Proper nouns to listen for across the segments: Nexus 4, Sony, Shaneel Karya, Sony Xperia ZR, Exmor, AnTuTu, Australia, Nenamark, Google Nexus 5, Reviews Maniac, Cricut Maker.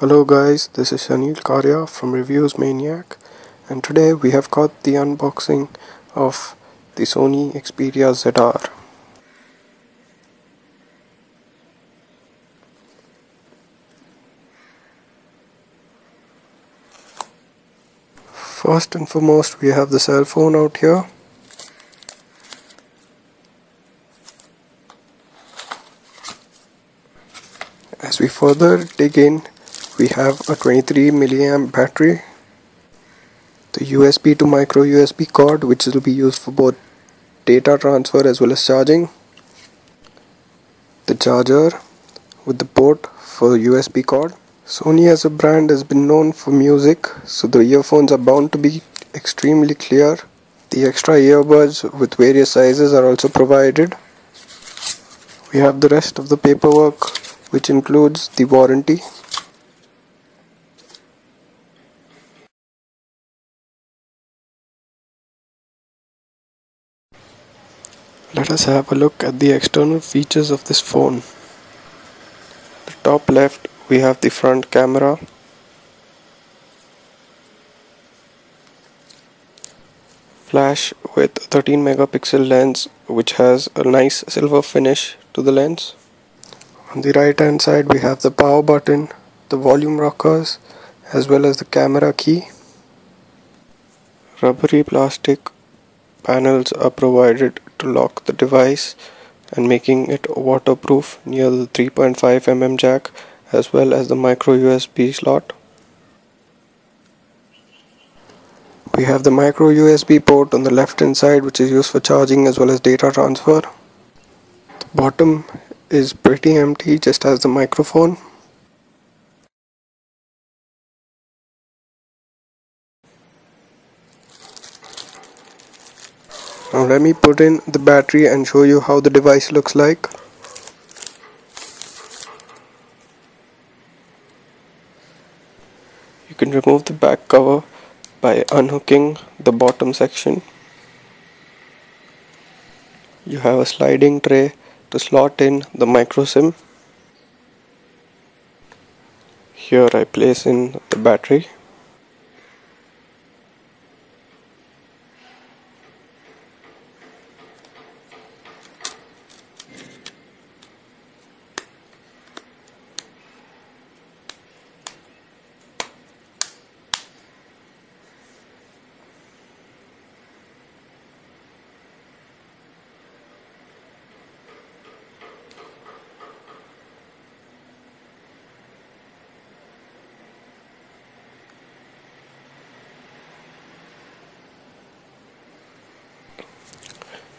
Hello guys, this is Shaneel Karya from Reviews Maniac, and today we have got the unboxing of the Sony Xperia ZR. First and foremost, we have the cell phone out here. As we further dig in, we have a 23 mAh battery, the USB to micro USB cord, which will be used for both data transfer as well as charging, the charger with the port for USB cord. Sony as a brand has been known for music, so the earphones are bound to be extremely clear. The extra earbuds with various sizes are also provided. We have the rest of the paperwork, which includes the warranty. Let us have a look at the external features of this phone. The top left, we have the front camera. Flash with a 13 megapixel lens, which has a nice silver finish to the lens. On the right hand side, we have the power button, the volume rockers, as well as the camera key. Rubbery plastic panels are provided to lock the device and making it waterproof near the 3.5mm jack as well as the micro USB slot. We have the micro USB port on the left hand side, which is used for charging as well as data transfer. The bottom is pretty empty, just as the microphone. Now let me put in the battery and show you how the device looks like. You can remove the back cover by unhooking the bottom section. You have a sliding tray to slot in the micro SIM. Here I place in the battery.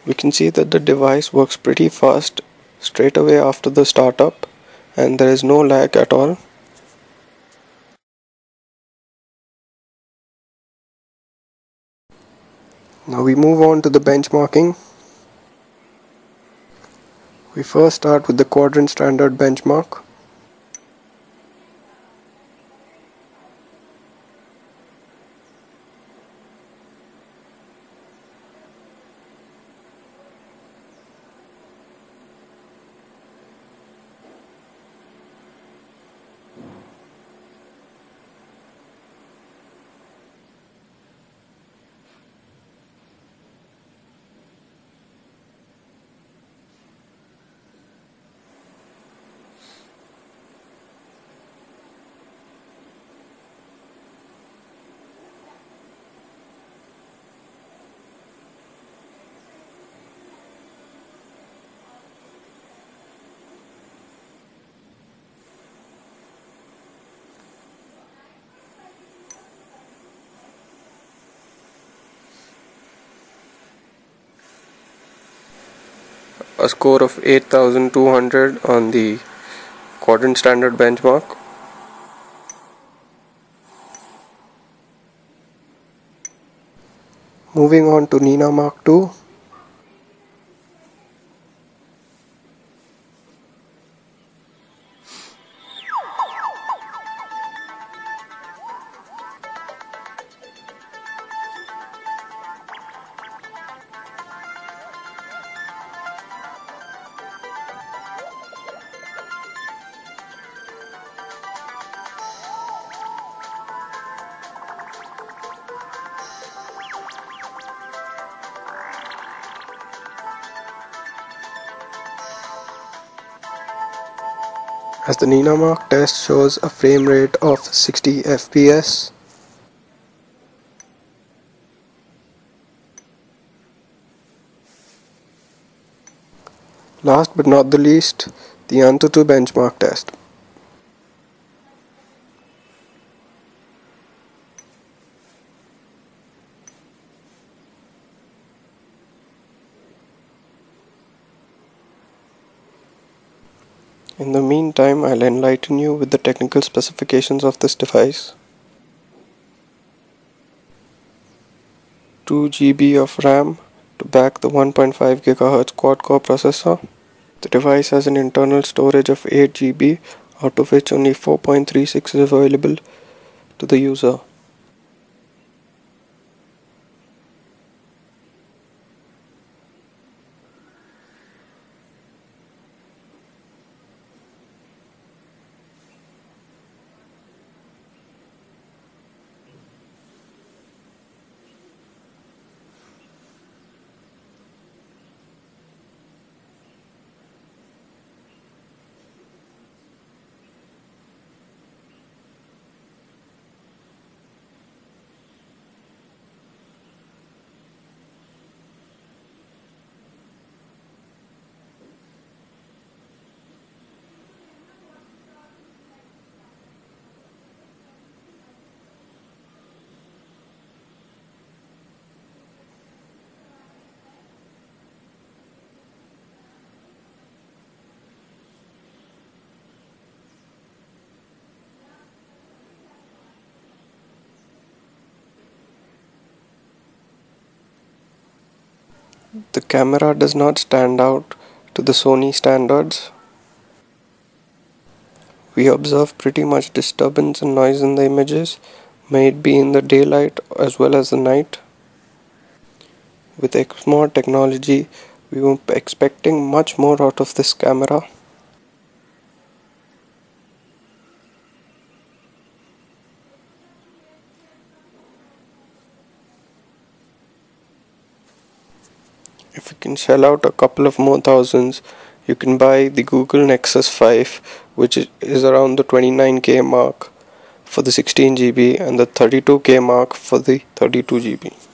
We can see that the device works pretty fast straight away after the startup, and there is no lag at all. Now we move on to the benchmarking. We first start with the quadrant standard benchmark. A score of 8,200 on the quadrant standard benchmark. Moving on to Nenamark 2. as the Nenamark test shows a frame rate of 60 FPS. Last but not the least, the AnTuTu benchmark test. In the meantime, I'll enlighten you with the technical specifications of this device. 2 GB of RAM to back the 1.5 GHz quad-core processor. The device has an internal storage of 8 GB, out of which only 4.36 is available to the user. The camera does not stand out to the Sony standards. We observe pretty much disturbance and noise in the images, may it be in the daylight as well as the night. With Exmor technology, we were expecting much more out of this camera. If you can shell out a couple of more thousands, you can buy the Google Nexus 5, which is around the 29K mark for the 16GB and the 32K mark for the 32GB.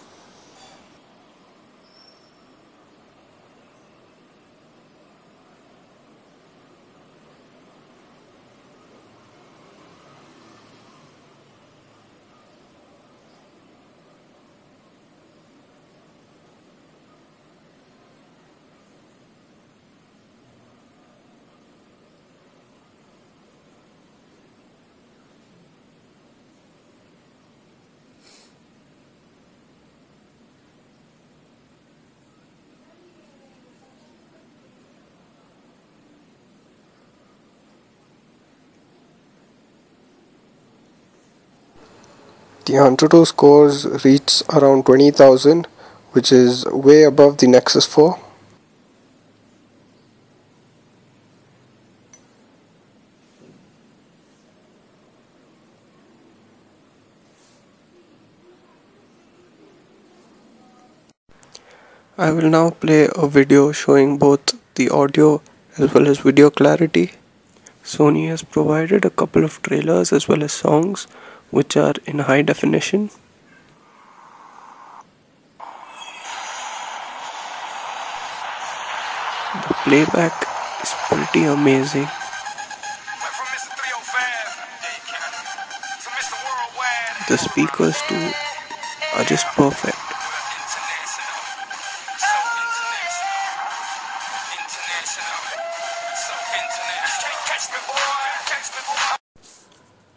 The AnTuTu scores reach around 20,000, which is way above the Nexus 4. I will now play a video showing both the audio as well as video clarity. Sony has provided a couple of trailers as well as songs, which are in high definition. The playback is pretty amazing. The speakers too are just perfect.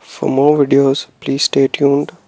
For more videos, please stay tuned.